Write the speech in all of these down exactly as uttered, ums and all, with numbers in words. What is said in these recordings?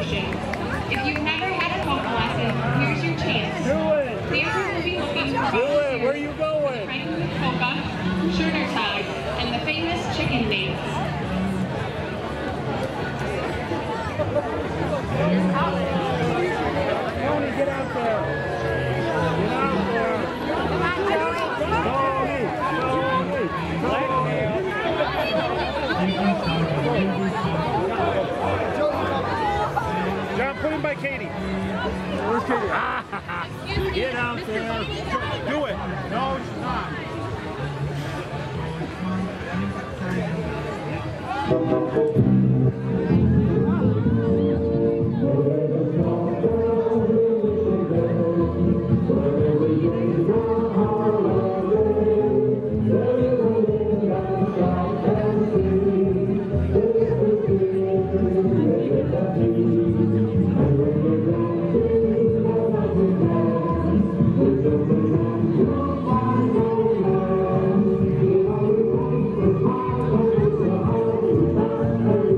Associates. If you've never had a vocal lesson, here's your chance. Do it! Dancers will be looking for volunteers. Where are you going? Friends with polka, schooner tag, and the famous chicken dance. Get out there. Get out there. Go, John, put him by Katie. Where's Katie? Ah, get out there. Do it. No, it's not. Thank you.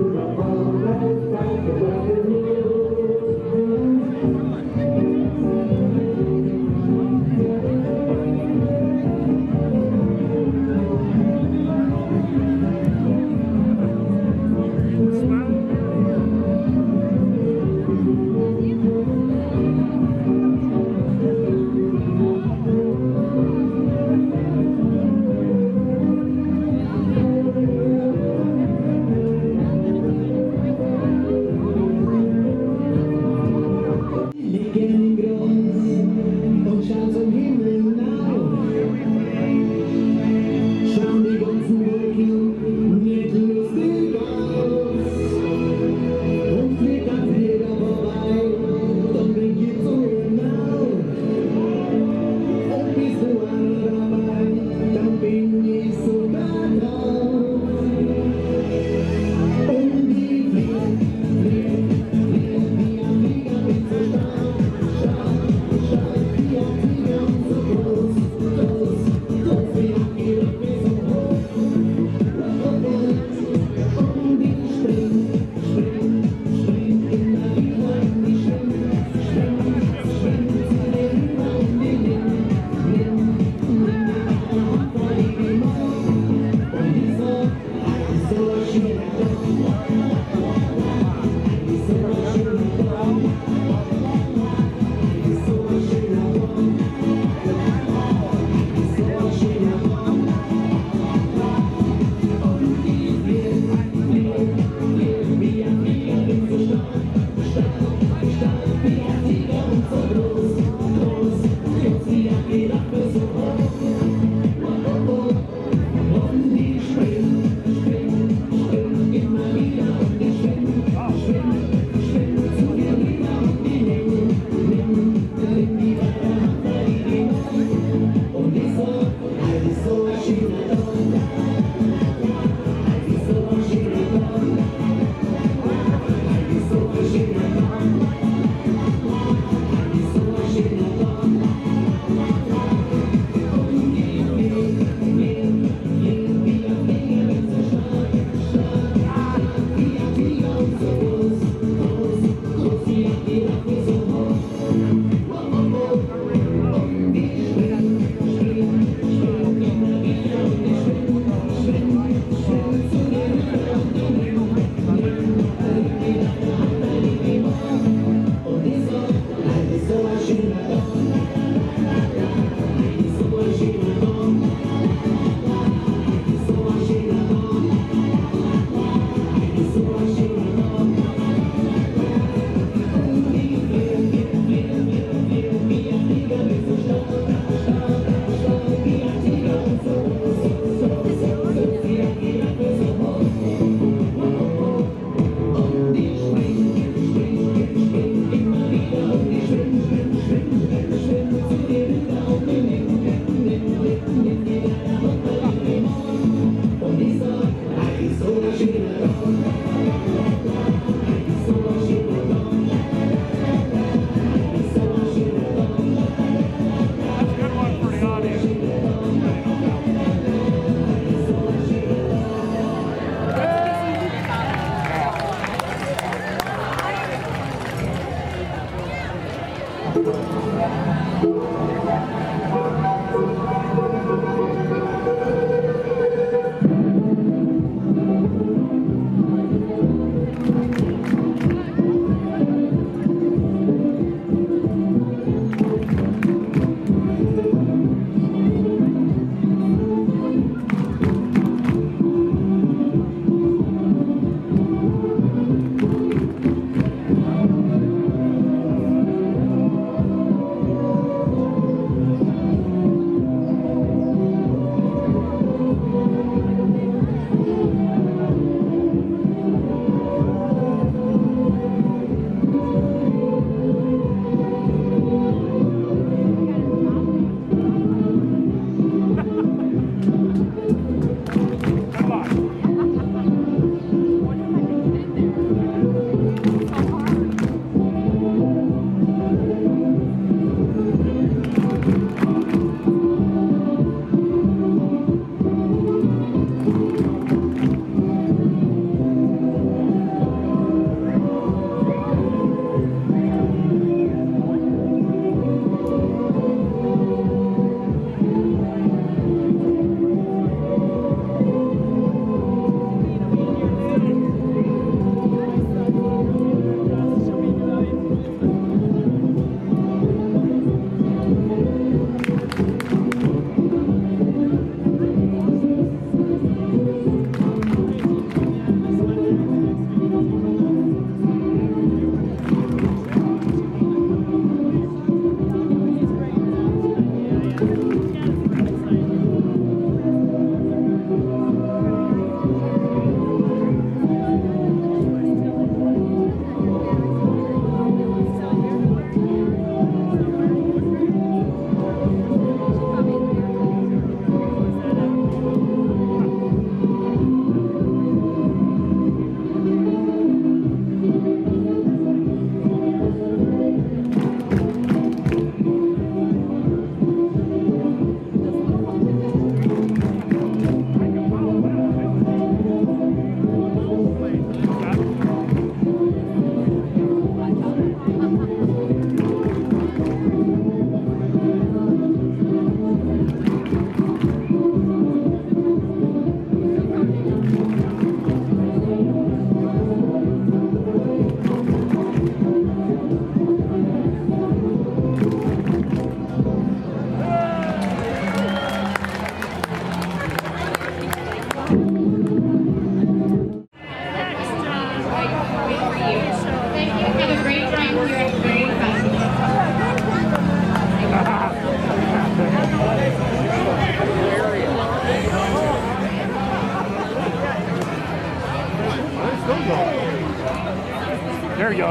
They're young.